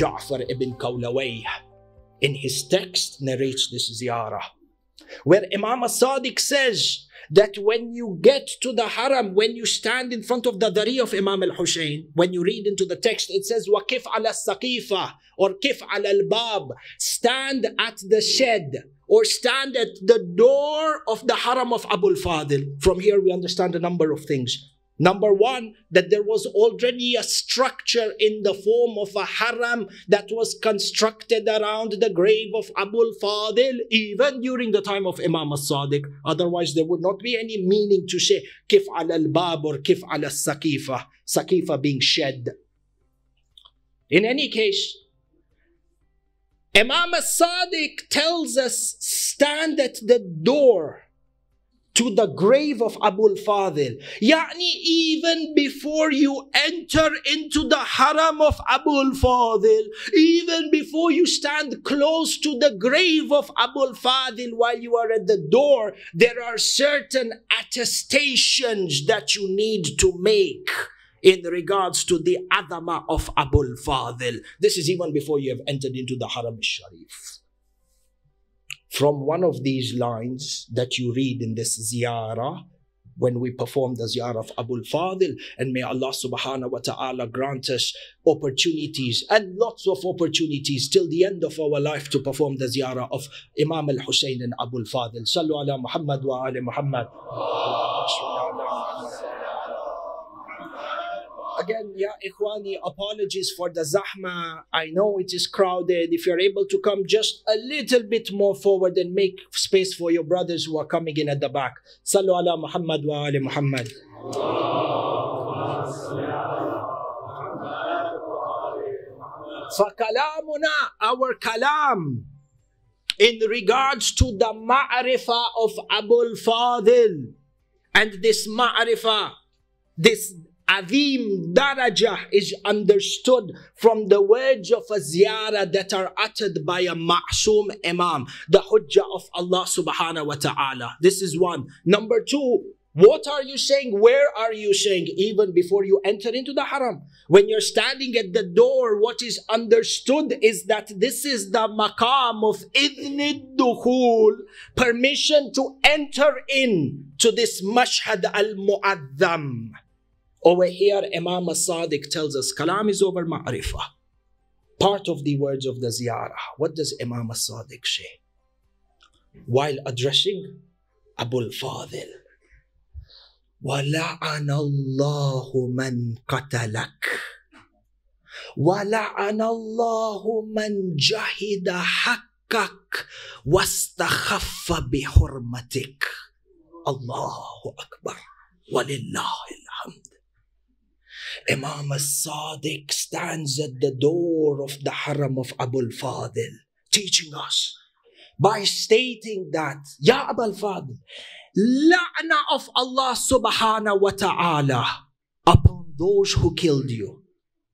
Ja'far ibn Qulawayh in his text narrates this ziyarah, where Imam al-Sadiq says that when you get to the haram, when you stand in front of the dari of Imam al-Hussein, when you read into the text, it says, وَكِفْ عَلَى السَّقِيفَةِ or kif ala al-bab, stand at the shed or stand at the door of the haram of Abu al-Fadl. From here we understand a number of things. Number one, that there was already a structure in the form of a haram that was constructed around the grave of Abu al-Fadl even during the time of Imam al-Sadiq. Otherwise, there would not be any meaning to say kif ala al-bab or kif ala al-saqifa, saqifa being shed. In any case, Imam al-Sadiq tells us stand at the door to the grave of Abu al-Fadl. Yani even before you enter into the haram of Abu al-Fadl, even before you stand close to the grave of Abu al-Fadl, while you are at the door, there are certain attestations that you need to make in regards to the adama of Abu al-Fadl. This is even before you have entered into the haram al-Sharif. From one of these lines that you read in this ziyarah, when we perform the ziyarah of Abu al-Fadl, and may Allah subhanahu wa ta'ala grant us opportunities and lots of opportunities till the end of our life to perform the ziyarah of Imam al-Hussein and Abu al-Fadl. Sallu ala Muhammad wa ala Muhammad. Again, ya ikhwani, apologies for the zahma. I know it is crowded. If you're able to come just a little bit more forward and make space for your brothers who are coming in at the back. Sallu ala Muhammad wa ala Muhammad. Fakalamuna, our kalam in regards to the ma'rifah of Abu al-Fadl, and this ma'rifah, this Azim Darajah, is understood from the words of a ziyarah that are uttered by a ma'soom imam, the hujjah of Allah subhanahu wa ta'ala. This is one. Number two, what are you saying? Where are you saying? Even before you enter into the haram. When you're standing at the door, what is understood is that this is the maqam of idhnid dukhul, permission to enter in to this mashhad al-mu'azzam. Over here, Imam al-Sadiq tells us, kalam is over ma'rifah. Part of the words of the ziyarah. What does Imam al-Sadiq say while addressing Abu al-Fadl? وَلَعَنَ اللَّهُ مَنْ قَتَلَكَ وَلَعَنَ اللَّهُ مَنْ جَهِدَ حَقَّكَ وَاسْتَخَفَّ بِحُرْمَتِكَ. Allahu Akbar. وَلِلَّهِ الْحَمْدِ. Imam al-Sadiq stands at the door of the haram of Abu al-Fadl, teaching us by stating that, Ya Abu al-Fadl, la'na of Allah subhanahu wa ta'ala upon those who killed you.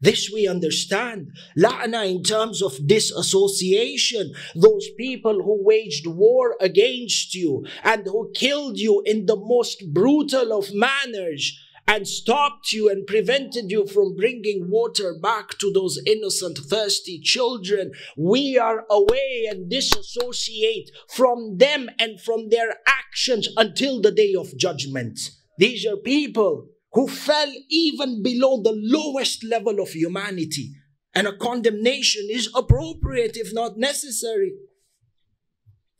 This we understand. La'na in terms of disassociation. Those people who waged war against you and who killed you in the most brutal of manners, and stopped you and prevented you from bringing water back to those innocent, thirsty children. We are away and disassociate from them and from their actions until the day of judgment. These are people who fell even below the lowest level of humanity, and a condemnation is appropriate if not necessary.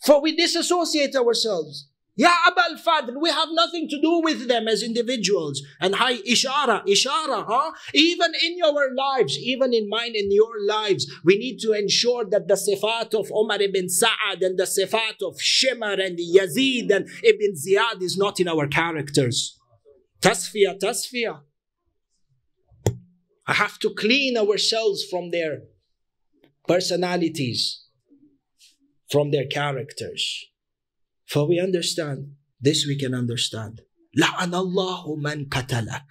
For we disassociate ourselves. Ya Abu al-Fadl, we have nothing to do with them as individuals. And hi, ishara, huh? Even in your lives, even in mine and your lives, we need to ensure that the sifat of Umar ibn Sa'd and the sifat of Shemar and Yazid and ibn Ziyad is not in our characters. Tasfiyah. I have to clean ourselves from their personalities, from their characters. For we understand, this we can understand. لَعَنَ اللَّهُ مَنْ قَتَلَكَ.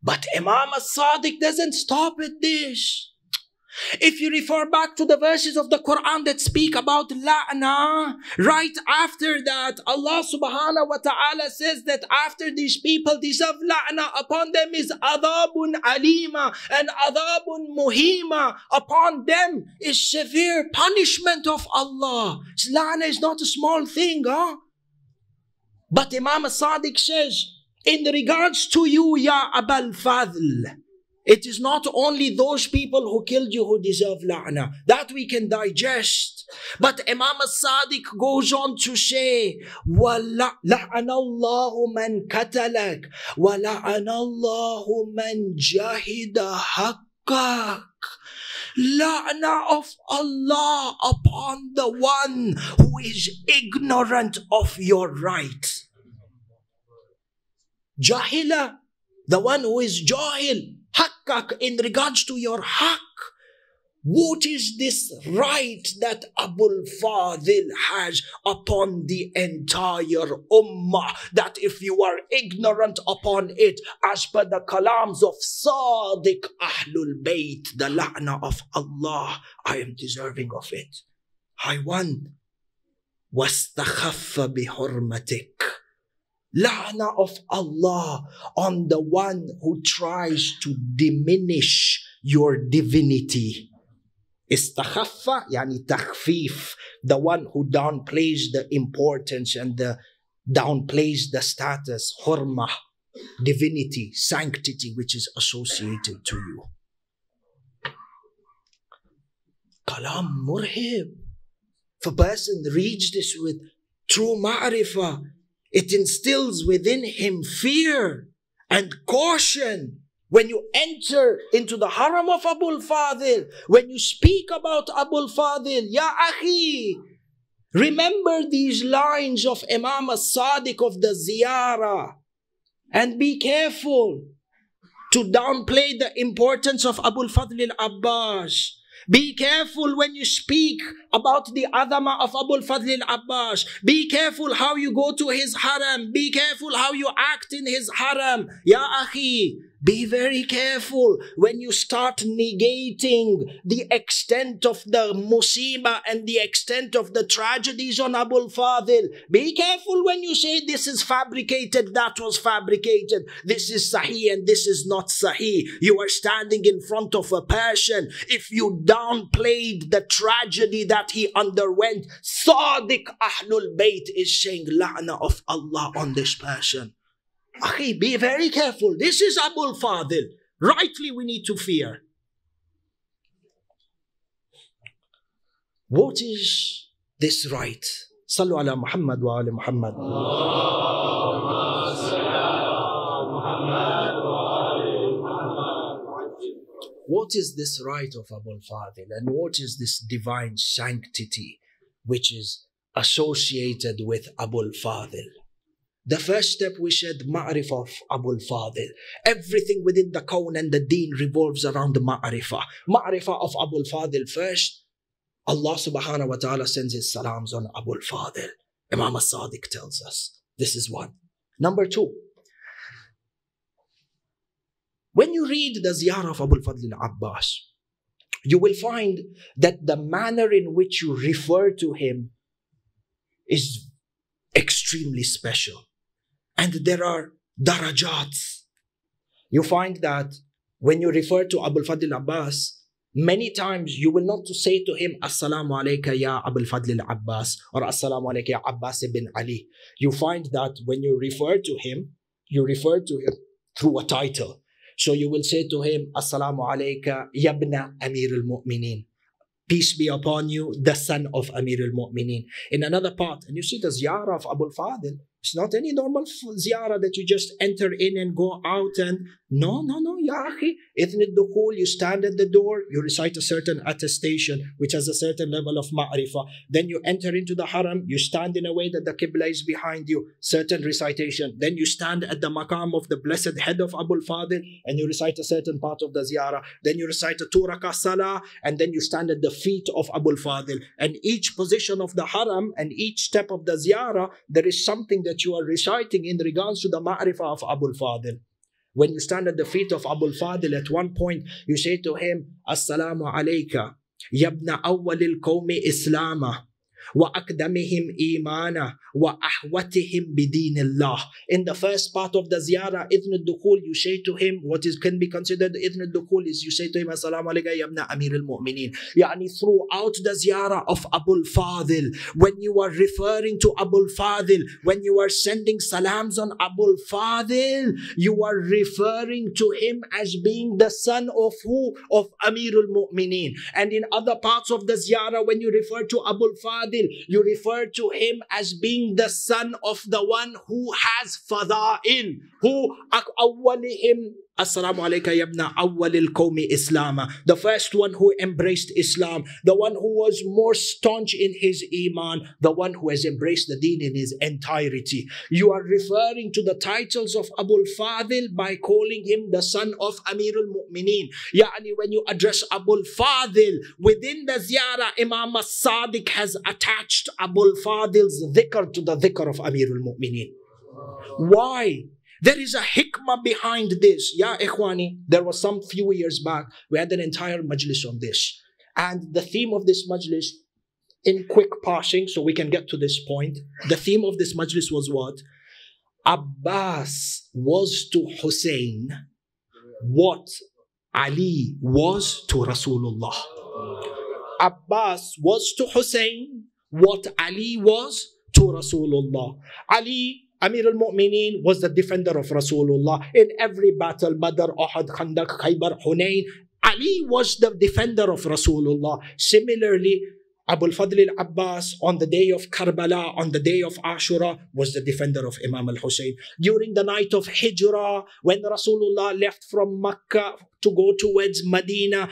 But Imam al-Sadiq doesn't stop at this. If you refer back to the verses of the Quran that speak about la'na, right after that, Allah subhanahu wa ta'ala says that after these people deserve la'na, upon them is adhabun alima and adhabun muhima. Upon them is severe punishment of Allah. La'na is not a small thing, huh? But Imam al-Sadiq says, in regards to you, Ya Abu al-Fadl, it is not only those people who killed you who deserve la'na. That we can digest. But Imam al-Sadiq goes on to say, وَلَعْنَ اللَّهُ مَنْ كَتَلَكَ وَلَعْنَ اللَّهُ مَنْ جَهِدَ حَقَّكَ. La'na of Allah upon the one who is ignorant of your right. Jahila, the one who is jahil. Haqqak, in regards to your haqq. What is this right that Abu al-Fadl has upon the entire ummah, that if you are ignorant upon it, as per the kalams of Sadiq Ahlul Bayt, the la'na of Allah, I am deserving of it. I won. وَاسْتَخَفَّ بِحُرْمَتِكَ. La'na of Allah on the one who tries to diminish your divinity. Istakhaffa, yani takhfif, the one who downplays the importance and downplays the status, hurmah, divinity, sanctity, which is associated to you. Kalam murhib. If a person reads this with true ma'rifah, it instills within him fear and caution. When you enter into the haram of Abu al-Fadl, when you speak about Abu al-Fadl, Ya Akhi, remember these lines of Imam al-Sadiq of the Ziyarah, and be careful to downplay the importance of Abu al-Fadl al-Abbas. Be careful when you speak about the adama of Abu al-Fadl al-Abbas. Be careful how you go to his haram. Be careful how you act in his haram. Ya Akhi, be very careful when you start negating the extent of the musibah and the extent of the tragedies on Abu al-Fadl. Be careful when you say this is fabricated, that was fabricated, this is sahih and this is not sahih. You are standing in front of a person. If you downplayed the tragedy that he underwent, Sadiq Ahlul Bayt is saying la'na of Allah on this person. Akhi, be very careful. This is Abu al-Fadl. Rightly, we need to fear. What is this right? Sallu ala Muhammad wa ala Muhammad. Allahumma salli ala Muhammad wa ala Muhammad. What is this right of Abu al-Fadl, and what is this divine sanctity which is associated with Abu al-Fadl? The first step we said, ma'rifah of Abu al-Fadl. Everything within the kawn and the deen revolves around the ma'rifah. Ma'rifah of Abu al-Fadl first. Allah subhanahu wa ta'ala sends his salams on Abu al-Fadl. Imam al-Sadiq tells us. This is one. Number two. When you read the Ziyarah of Abu al-Fadl al-Abbas, you will find that the manner in which you refer to him is extremely special. And there are darajats. You find that when you refer to Abu al-Fadl al-Abbas, many times you will not say to him, Assalamu alayka ya Abu al-Fadl al-Abbas, or Assalamu alayka ya Abbas ibn Ali. You find that when you refer to him through a title. So you will say to him, Assalamu alayka ya ibna Amir al-Mu'minin. Peace be upon you, the son of Amir al-Mu'minin. In another part, and you see the Ziyarah of Abu al-Fadl. It's not any normal ziyarah that you just enter in and go out and... No, ya akhi. Idhn al-dukhul, you stand at the door, you recite a certain attestation, which has a certain level of ma'rifah. Then you enter into the haram, you stand in a way that the qibla is behind you, certain recitation. Then you stand at the maqam of the blessed head of Abu al-Fadl, and you recite a certain part of the ziyarah. Then you recite a 2 rakah salah, and then you stand at the feet of Abu al-Fadl. And each position of the haram, and each step of the ziyarah, there is something that you are reciting in regards to the ma'rifah of Abu al-Fadl. When you stand at the feet of Abu al-Fadl, at one point you say to him, Assalamu alayka, yabna awwal al-qawmi islama, wa akdamihim imana, wa ahwatihim bidinillah. In the first part of the ziyarah, idhn al-dukhul, you say to him, what is can be considered idhn al-dukhul is you say to him, Assalamu alayka yabna Amir al-Mu'minin. Yani throughout the ziyarah of Abu al-Fadl, when you are referring to Abu al-Fadl, when you are sending salams on Abu al-Fadl, you are referring to him as being the son of who? Of Amir al-Mu'minin. And in other parts of the ziyarah, when you refer to Abu al-Fadl, you refer to him as being the son of the one who has fada'il, who awwalihim Assalamu alayka yabna awwalil qawmi islama, the first one who embraced Islam, the one who was more staunch in his iman, the one who has embraced the deen in his entirety. You are referring to the titles of Abu al-Fadl by calling him the son of Amir al-Mu'minin. Yani when you address Abu al-Fadl within the ziyarah, Imam al-Sadiq has attached Abu al-Fadl's dhikr to the dhikr of Amir al-Mu'minin. Why? There is a hikmah behind this. Ya Ikhwani, there was some few years back, we had an entire majlis on this. And the theme of this majlis, in quick passing, so we can get to this point, the theme of this majlis was what? Abbas was to Hussein what Ali was to Rasulullah. Abbas was to Hussein what Ali was to Rasulullah. Ali, Amir al-Mu'mineen, was the defender of Rasulullah in every battle, Badr, Uhud, Khandaq, Khaybar, Hunayn. Ali was the defender of Rasulullah. Similarly, Abu al-Fadl al-Abbas on the day of Karbala, on the day of Ashura, was the defender of Imam al-Hussein. During the night of Hijrah, when Rasulullah left from Makkah to go towards Medina,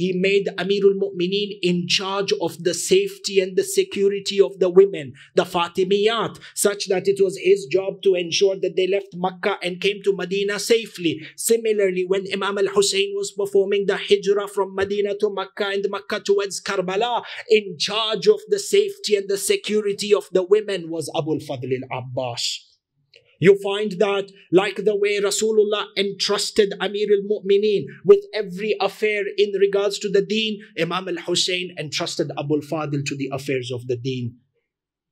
he made Amir al-Mu'mineen in charge of the safety and the security of the women, the Fatimiyat, such that it was his job to ensure that they left Makkah and came to Medina safely. Similarly, when Imam al-Hussein was performing the hijrah from Medina to Makkah and Makkah towards Karbala, in charge of the safety and the security of the women was Abu al-Fadl al-Abbas. You find that like the way Rasulullah entrusted Amir al-Mu'mineen with every affair in regards to the deen, Imam al-Hussein entrusted Abu al-Fadl to the affairs of the deen.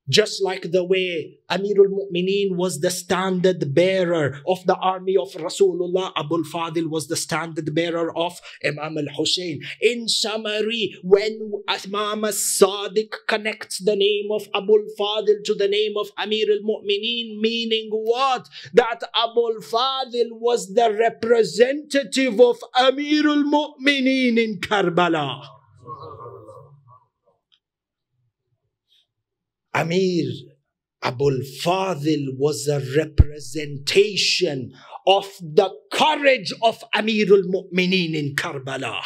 Just like the way Amir al-Mu'mineen was the standard bearer of the army of Rasulullah, Abu al-Fadl was the standard bearer of Imam al-Hussein. In summary, when Imam al-Sadiq connects the name of Abu al-Fadl to the name of Amir al-Mu'mineen, meaning what? That Abu al-Fadl was the representative of Amir al-Mu'mineen in Karbala. Amir Abu al-Fadl was a representation of the courage of Amir al-Mu'mineen in Karbala.